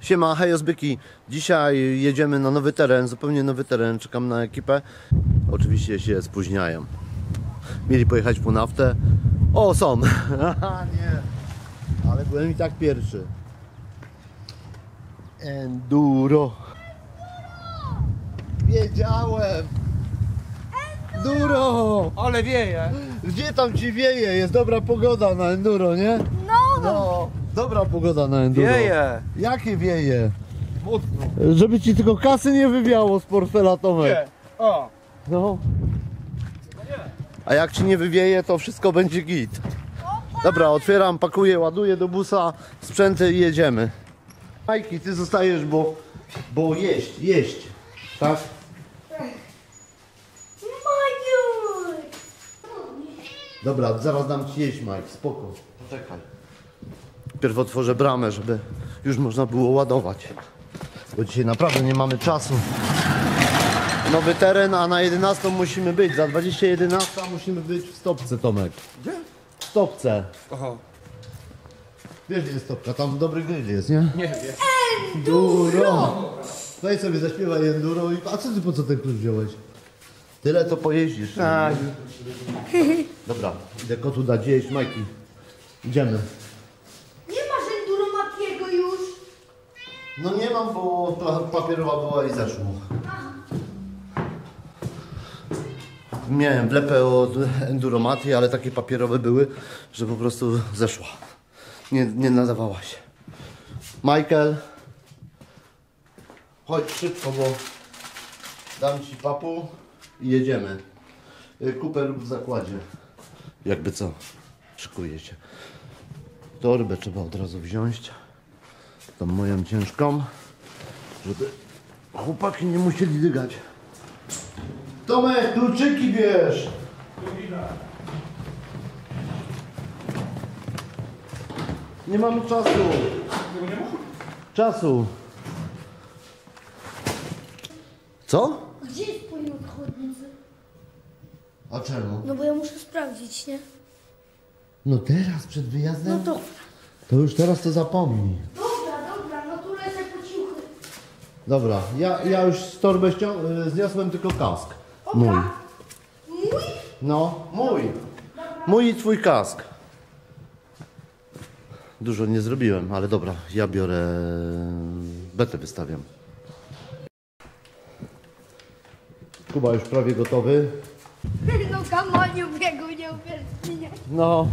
Siema, hej Ozbyki. Dzisiaj jedziemy na nowy teren, zupełnie nowy teren, czekam na ekipę. Oczywiście się spóźniają. Mieli pojechać po naftę. O, są! Nie, ale byłem i tak pierwszy. Enduro. Wiedziałem! Enduro! Ale wieje! Gdzie tam ci wieje? Jest dobra pogoda na enduro, nie? No. Dobra pogoda na enduro. Wieje! Jakie wieje? Mocno. Żeby ci tylko kasy nie wywiało z portfela, Tomek. Nie. O. No. A jak ci nie wywieje, to wszystko będzie git. Dobra, otwieram, pakuję, ładuję do busa, sprzęty i jedziemy. Majki, ty zostajesz, bo jeść. Tak? Majki! Dobra, zaraz dam ci jeść, Majk, spoko. Poczekaj. Pierw otworzę bramę, żeby już można było ładować. Bo dzisiaj naprawdę nie mamy czasu. Nowy teren, a na 11 musimy być. Za 20:11 musimy być w stopce, Tomek. Gdzie? W stopce. Aha. Wiesz, gdzie jest stopka? Tam dobry grill jest, nie? Nie wiem. Enduro! Daj sobie, zaśpiewaj enduro i... A co ty, po co ten klucz wziąłeś? Tyle to pojeździsz. Tak. Dobra, idę kotu dać jeść, Majki. Idziemy. Nie masz enduro Makiego już? No nie mam, bo papierowa była i zeszło. Miałem wlepę od enduromaty, ale takie papierowe były, że po prostu zeszła. Nie nadawała się. Michael, chodź szybko, bo dam ci papu i jedziemy. Kupę lub w zakładzie. Jakby co, szykuje się. Torbę trzeba od razu wziąć. Tą moją ciężką, żeby chłopaki nie musieli dygać. Tomek, kluczyki bierz! Nie mamy czasu! Czasu! Co? Gdzie jest pojemnik chodnicy? A czemu? No bo ja muszę sprawdzić, nie? No teraz, przed wyjazdem? No dobra. To już teraz to zapomnij. Dobra, no tu lecę po ciuchy. Dobra, ja już z torby zniosłem tylko kask. Mój. Mój? No, mój. Mój i twój kask. Dużo nie zrobiłem, ale dobra, ja biorę... Betę wystawiam. Kuba już prawie gotowy. No kamoniu biegu, nie uwierz. No.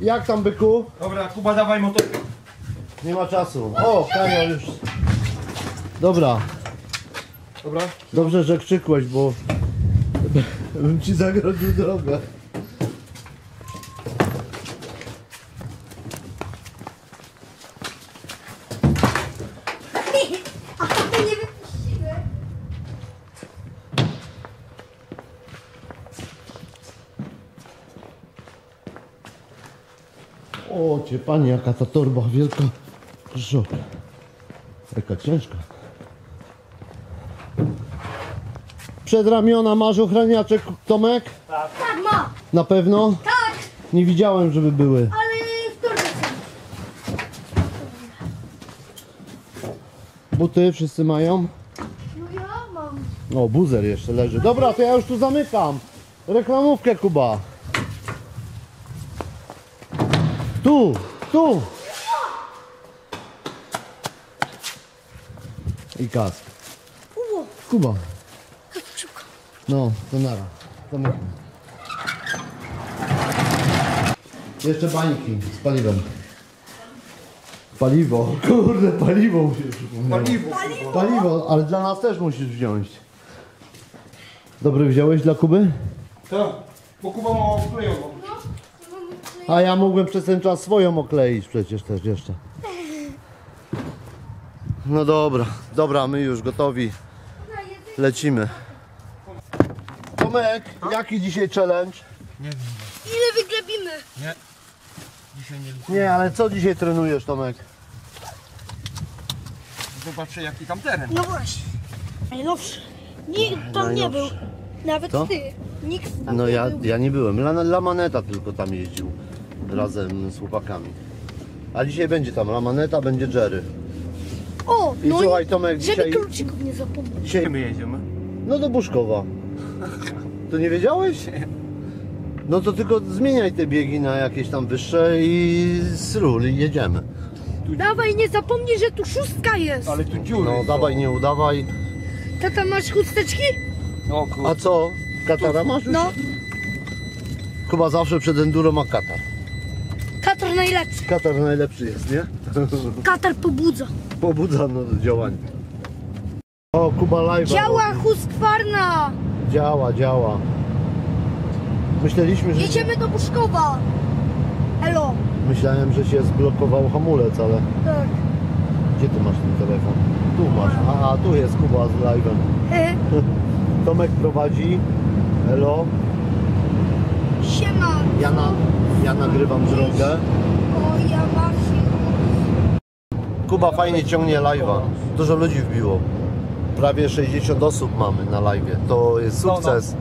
Jak tam, byku? Dobra, Kuba, dawaj motor. Nie ma czasu. O, Kania już. Dobra. Dobra. Dobrze, że krzykłeś, bo bym ci zagrodził drogę. A to nie wypuścimy. O cię, pani, jaka ta torba wielka. Proszę, jaka ciężka. Przedramiona masz ochraniaczek, Tomek? Tak. Tak, ma. Na pewno? Tak. Nie widziałem, żeby były. Ale w torbie są. Buty wszyscy mają? No ja mam. O, buzer jeszcze leży. Dobra, to ja już tu zamykam. Reklamówkę, Kuba. Tu. I kask. Kuba. No, to nara. Jeszcze bańki z paliwem. Paliwo, kurde, paliwo musisz wziąć. Paliwo, ale dla nas też musisz wziąć. Dobry wziąłeś dla Kuby? Tak, bo Kuba ma oklejoną. A ja mógłbym przez ten czas swoją okleić przecież też jeszcze. No dobra, my już gotowi. Lecimy. Tomek, jaki dzisiaj challenge? Nie wiem. Ile wygrabimy? Nie. Dzisiaj nie liczymy. Nie, ale co dzisiaj trenujesz, Tomek? Zobaczę, jaki tam teren. No właśnie. Najnowszy. Nikt tam nie był. Nawet to? Ty. Nikt tam nie był. Ja nie byłem. La Maneta tylko tam jeździł. Razem z chłopakami. A dzisiaj będzie tam La Maneta, będzie Jerry. O, i no słuchaj, Tomek, dzisiaj... kluczyków nie zapomnieć. Dzisiaj my jedziemy. No do Puszkowa. To nie wiedziałeś? No to tylko zmieniaj te biegi na jakieś tam wyższe i z ról i jedziemy. Dawaj, nie zapomnij, że tu szóstka jest. Ale tu dziury. No dawaj, nie udawaj. Tata, masz chusteczki? No, a co? Katara masz już? No. Chyba zawsze przed enduro ma katar. Katar najlepszy. Katar najlepszy jest, nie? Katar pobudza. Pobudza do działania. O, Kuba live. Działa Husqvarna. Działa, działa. Myśleliśmy, że... Jedziemy do Puszkowa. Elo. Myślałem, że się zblokował hamulec, ale... Tak. Gdzie ty masz ten telefon? Tu masz. Aha, tu jest Kuba z live'em. Tomek prowadzi. Elo. Siema. Ja nagrywam drogę. O, ja właśnie. Kuba fajnie ciągnie live'a. Dużo ludzi wbiło. Prawie 60 osób mamy na live'ie. To jest sukces.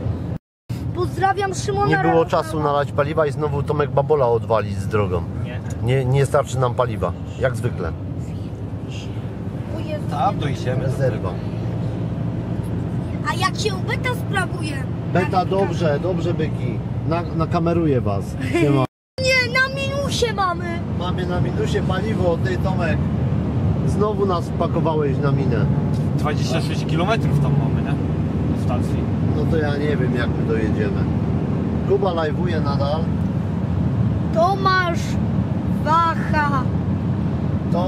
Pozdrawiam Szymona. Nie było czasu nalać paliwa i znowu Tomek Babola odwali z drogą. Nie starczy nam paliwa, jak zwykle. Tam dojdziemy z zerwą. A jak się Beta sprawuje? Beta dobrze, dobrze byki. Nakameruje was. Nie, na minusie mamy. Mamy na minusie paliwo, ty Tomek. Znowu nas pakowałeś na minę. 26 km tam mamy, nie? Do stacji. No to ja nie wiem, jak my dojedziemy. Kuba live'uje nadal. Tomasz Wacha.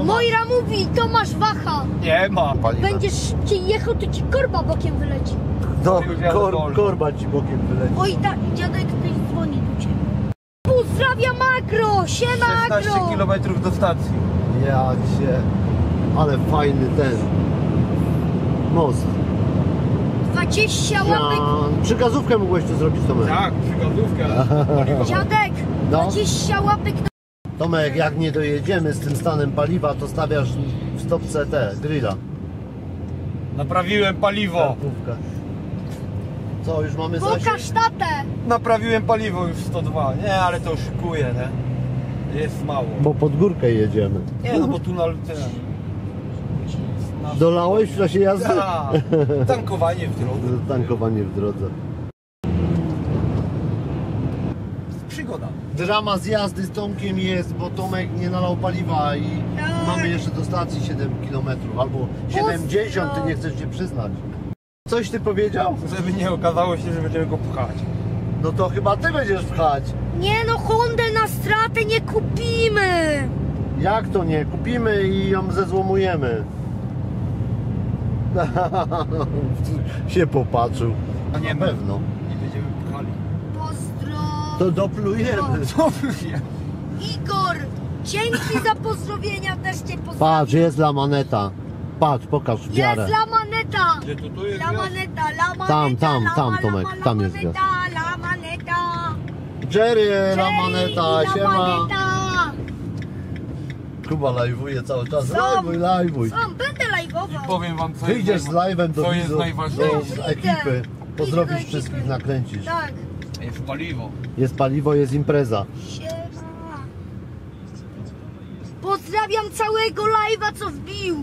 Moira mówi, Tomasz Wacha. Nie ma. Będziesz szybciej jechał, to ci korba bokiem wyleci. No, korba ci bokiem wyleci. Oj, dziadek ktoś dzwoni do ciebie. Pozdrawia Makro, siema Makro. 16 km do stacji. Ja cię. Ale fajny ten most. 20 łapek. Przykazówkę mógłeś tu zrobić, Tomek. Tak, przykazówkę. Dziadek, 20 łapek. Tomek, jak nie dojedziemy z tym stanem paliwa, to stawiasz w stopce te grilla. Naprawiłem paliwo. Kartówkę. Co, już mamy zasięg? Pokaż tatę. Naprawiłem paliwo już 102. Nie, ale to szykuje, nie? Jest mało. Bo pod górkę jedziemy. Nie, no bo tu na... Dolałeś w czasie jazdy? Ta, tankowanie w drodze. Tankowanie w drodze. Przygoda. Drama z jazdy z Tomkiem jest, bo Tomek nie nalał paliwa i mamy jeszcze do stacji 7 km albo 70, ty nie chcesz się przyznać. Coś ty powiedział? Żeby nie okazało się, że będziemy go pchać. No to chyba ty będziesz pchać. Nie no, Hondę na stratę nie kupimy. Jak to nie? Kupimy i ją zezłomujemy. Się popatrzył. A nie, na pewno. Nie będziemy pchali. To doplujemy. Igor, dzięki za pozdrowienia, też cię pozdrawiam. Patrz, jest La Maneta. Patrz, pokaż wiarę. Jest La Maneta. Gdzie tu jest La Maneta, La Maneta. Tam, Tomek, tam jest gwiazd. La Maneta. Jerry, La Maneta, siema. Kuba live'uje cały czas. Live'uj. Sam będę live'ował. Powiem wam, co wyjdziesz z live'em do widzów, z ekipy. Pozdrowisz wszystkich, nakręcisz. Tak. Jest paliwo. Jest paliwo, jest impreza. Siema. Pozdrawiam całego live'a, co wbił.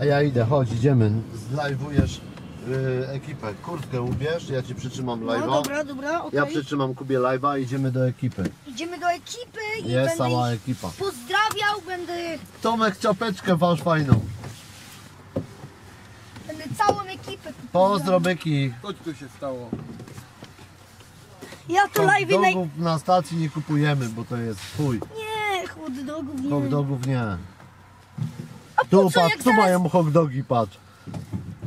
A ja idę, chodź, idziemy. Zlive'ujesz ekipę. Kurtkę ubierz, ja ci przytrzymam live'a. No, dobra, okay. Ja przytrzymam Kubie live'a, idziemy do ekipy. Idziemy do ekipy i jest cała ekipa. Pozdrawiał, będę... Tomek, czapeczkę wasz fajną. Całą ekipę. Pozdro byki. Co tu się stało? Ja to live na stacji nie kupujemy, bo to jest chuj. Nie, hot dogów nie. A po tu, co, patrz, jak tu zaraz... mają hot dogi, patrz.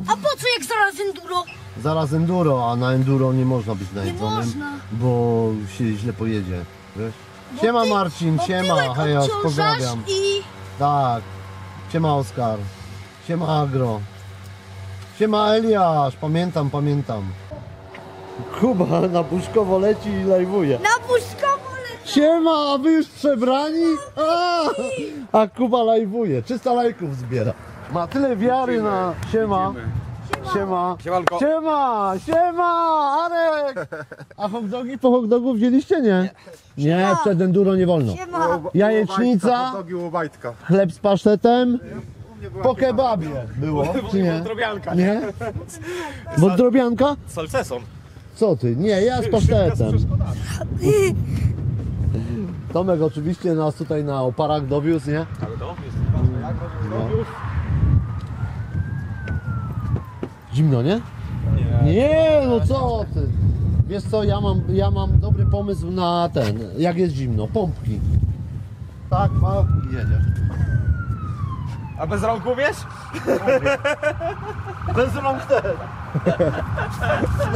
A po co, jak zaraz enduro? Zaraz enduro, a na enduro nie można być najedzonym, bo się źle pojedzie. Wiesz? Siema Marcin, siema, hej, pozdrawiam. I... Tak, siema Oskar, siema Agro. Siema Eliasz, pamiętam. Kuba na Puszkowo leci i live'uje. Na Puszkowo leci! Siema, a wy już przebrani? A Kuba live'uje, 300 lajków zbiera. Ma tyle wiary na... Siema. Siema. Siemanko. Siema, siema, Arek. A hot dogi po hot dogu wzięliście, nie? Nie, przed enduro nie wolno. Jajecznica, chleb z pasztetem. Po kebabie było, czy nie? Wątrobianka. Nie? Wątrobianka? Z salceson. Co ty? Nie, ja z pasztetem. Tomek oczywiście nas tutaj na oparach dowiózł, nie? Ale dowiózł, ważne jak dowiózł. Zimno, nie? Nie? Nie, no co ty? Wiesz co, ja mam dobry pomysł na ten, jak jest zimno, pompki. Tak, ma i jedzie. A bez rąku wiesz? Bez rąk też.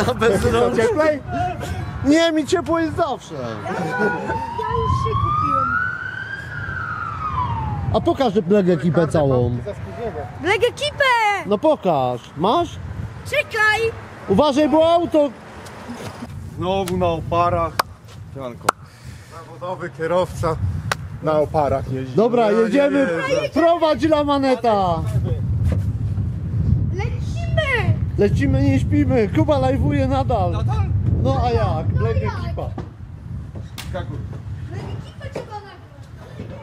No bez rąk cieplej? Nie, mi ciepło jest zawsze. Ja już się kupiłem. A pokaż bleg ekipę całą. Bleg ekipę! No pokaż. Masz? Czekaj! Uważaj, bo auto... Znowu na oparach. Siemanko. Zawodowy kierowca. Na oparach jeździ. Dobra, jedziemy. Prowadź La Maneta. Lecimy! Lecimy, nie śpimy. Kuba lajwuje nadal. Nadal? No a jak? Black Ekipa. Black Ekipa trzeba nagrać.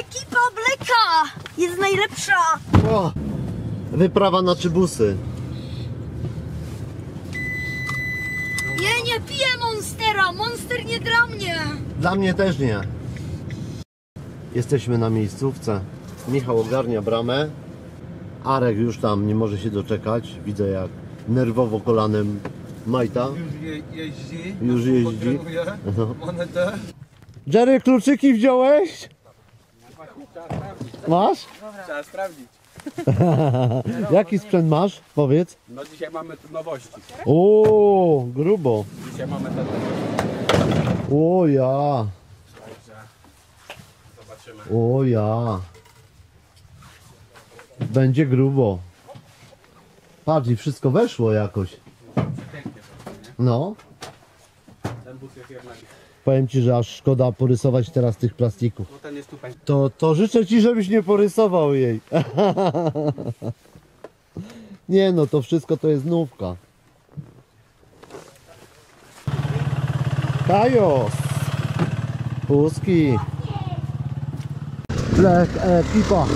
Ekipa Blacka jest najlepsza. O, wyprawa na Czybusy. Ja nie piję Monstera. Monster nie dla mnie. Dla mnie też nie. Jesteśmy na miejscówce. Michał ogarnia bramę. Arek już tam nie może się doczekać. Widzę, jak nerwowo kolanem majta. Już jeździ. No. Monetę. Jerry, kluczyki wziąłeś? Masz? Trzeba sprawdzić. Jaki sprzęt masz? Powiedz. No dzisiaj mamy tu nowości. O, grubo. Dzisiaj mamy ten. O ja. Zobaczymy. O ja. Będzie grubo. Patrz, i wszystko weszło jakoś. No. Powiem ci, że aż szkoda porysować teraz tych plastików. To życzę ci, żebyś nie porysował jej. Nie no, to wszystko to jest nówka. Kajos! Puszki! Black Ekipa!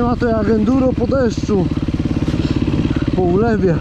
nie ma to jak enduro po deszczu, po ulewie.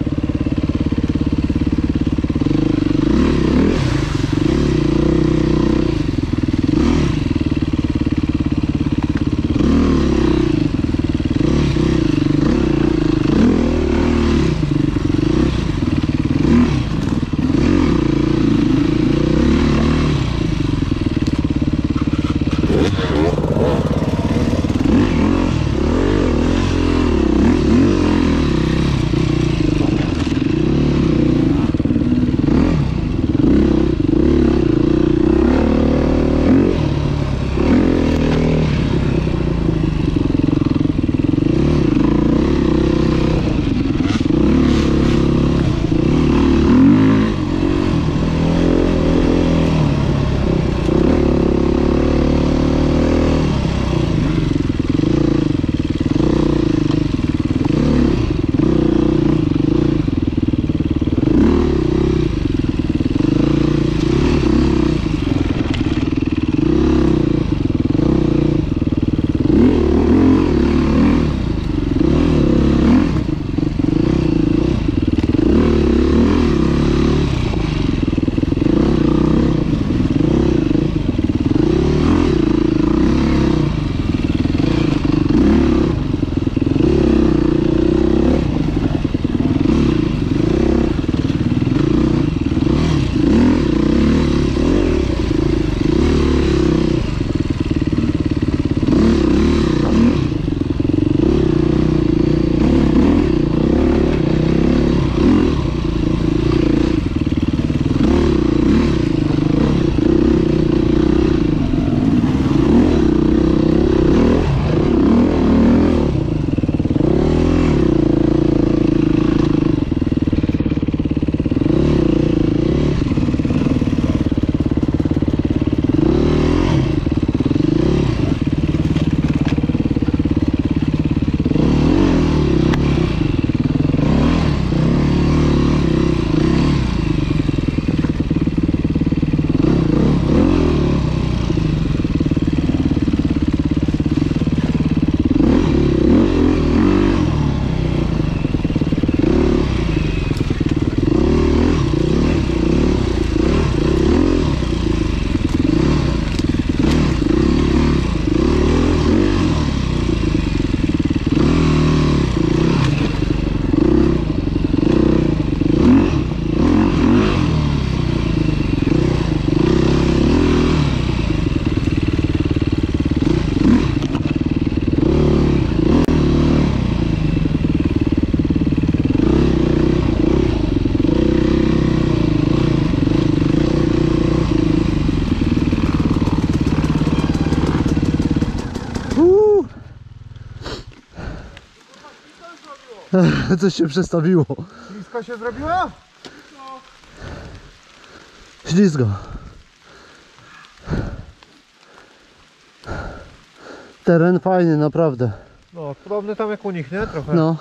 Coś się przestawiło. Ślisko się zrobiło? Ślisko. Teren fajny, naprawdę. No, podobny tam jak u nich, nie? Trochę. No.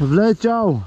Wleciał.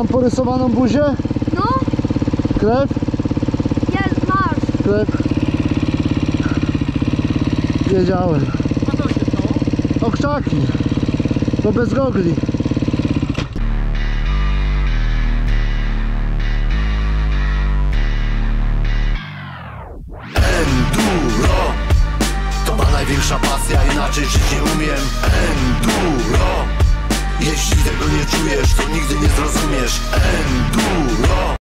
mam porysowaną buzię? No. Krew? Jest, masz. Krew. Wiedziałem. A co się stało? O krzaki. To bez gogli. Enduro. To ma największa pasja, inaczej żyć nie umiem. Enduro. Jeśli tego nie czujesz, to nigdy nie zrozumiesz. Enduro.